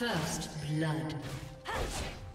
First blood. Let's go.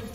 Red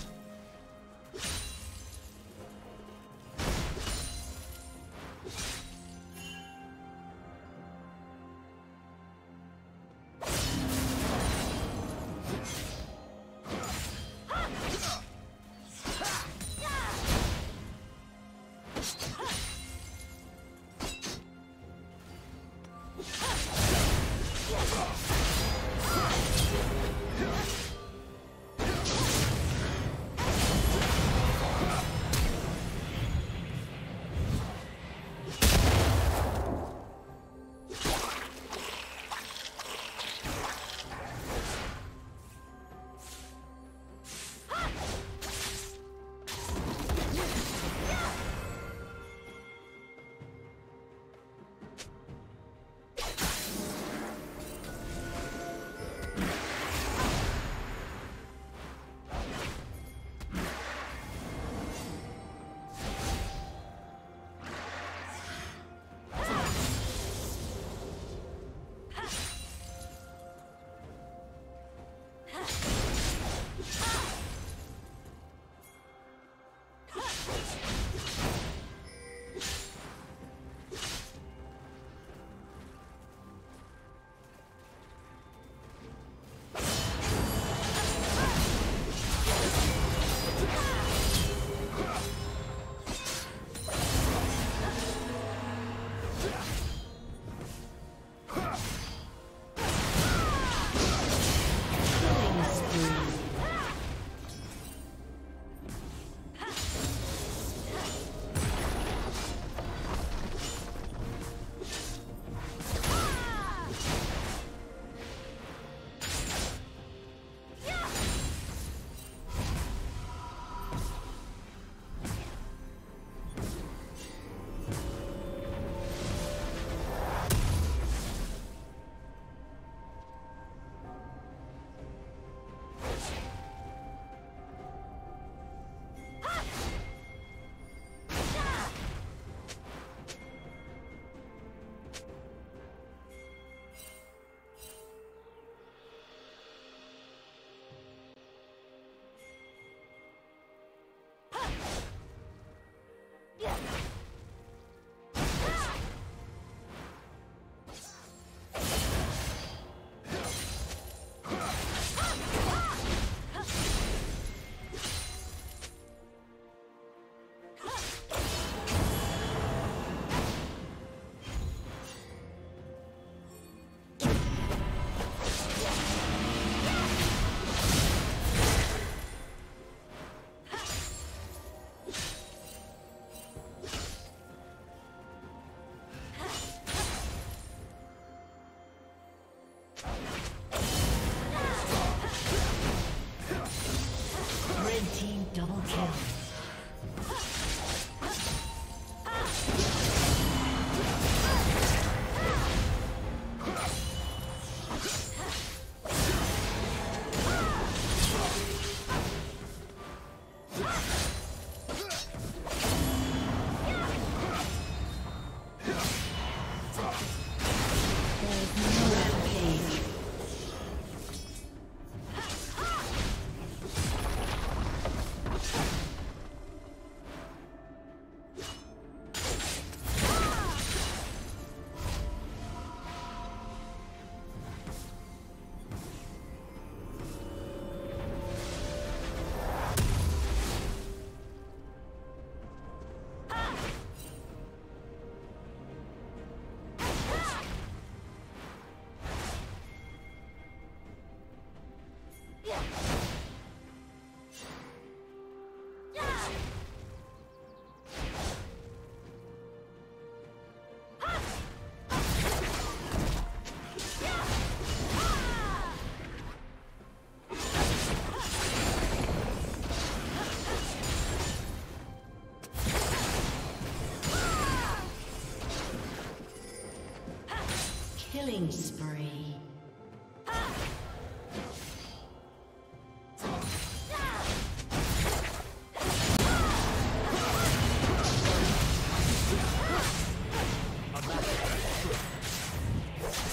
Killing spree.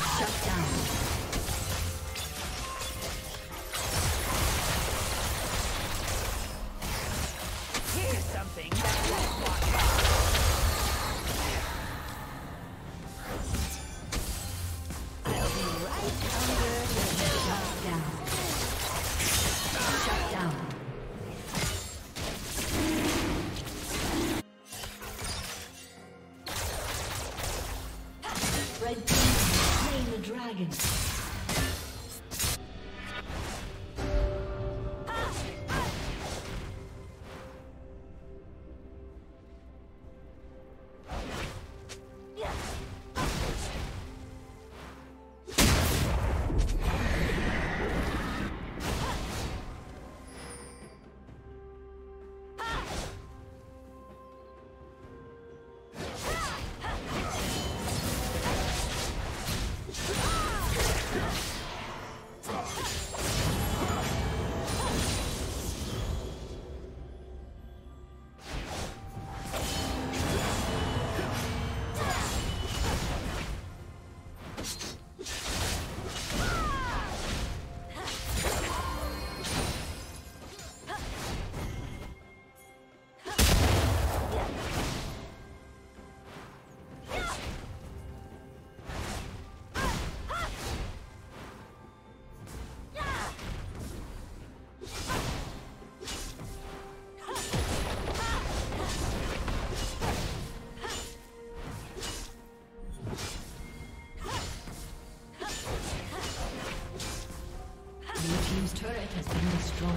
Shut down. Red team slain the dragon. Blue team's turret has been destroyed.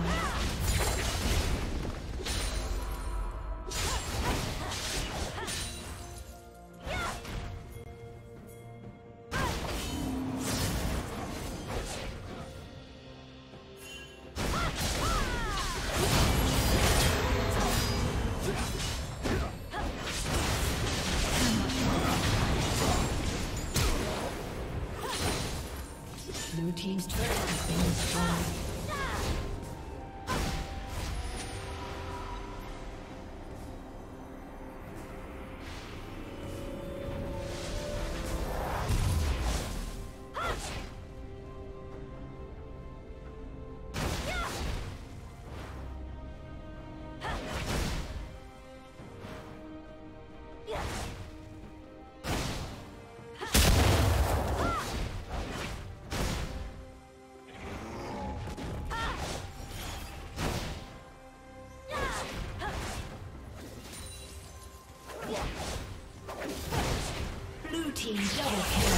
Double kill.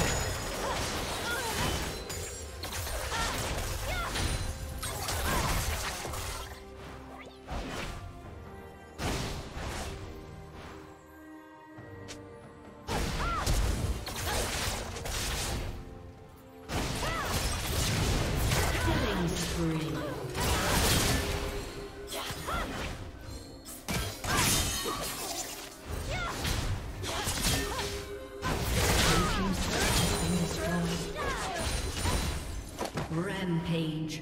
Rampage.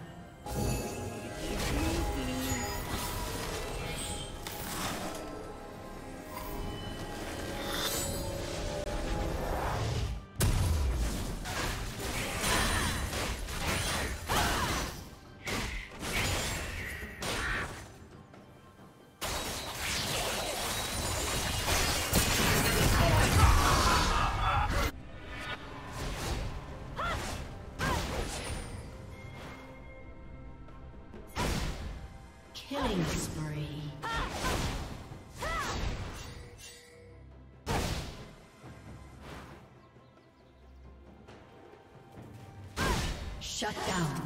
Shut down.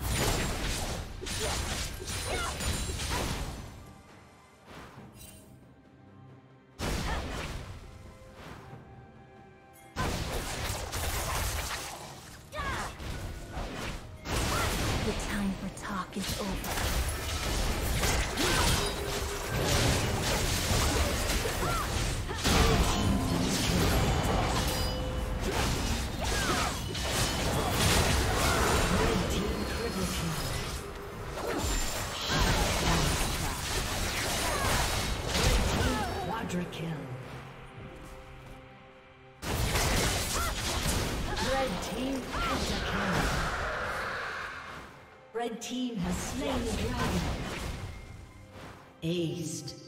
The time for talk is over. Red team has slain the dragon. Aced.